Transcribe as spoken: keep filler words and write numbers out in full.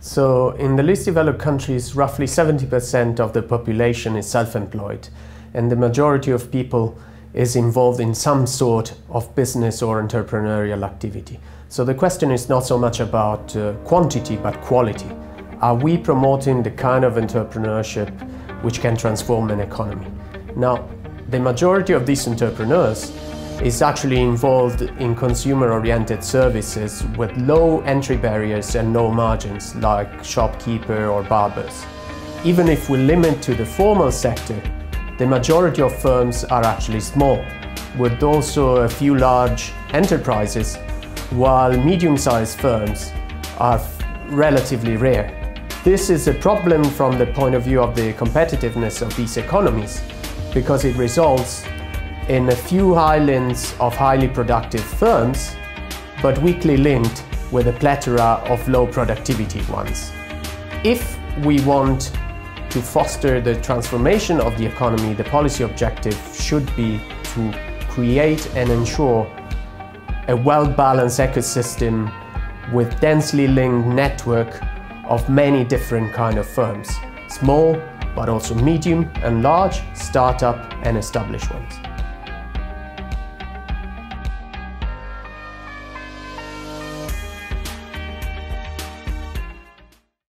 So in the least developed countries, roughly seventy percent of the population is self-employed, and the majority of people is involved in some sort of business or entrepreneurial activity. So the question is not so much about uh, quantity, but quality. Are we promoting the kind of entrepreneurship which can transform an economy? Now, the majority of these entrepreneurs is actually involved in consumer-oriented services with low entry barriers and low margins, like shopkeeper or barbers. Even if we limit to the formal sector, the majority of firms are actually small, with also a few large enterprises, while medium-sized firms are relatively rare. This is a problem from the point of view of the competitiveness of these economies, because it results in a few islands of highly productive firms, but weakly linked with a plethora of low productivity ones. If we want to foster the transformation of the economy, the policy objective should be to create and ensure a well-balanced ecosystem with densely linked network of many different kind of firms, small but also medium and large, startup and established ones.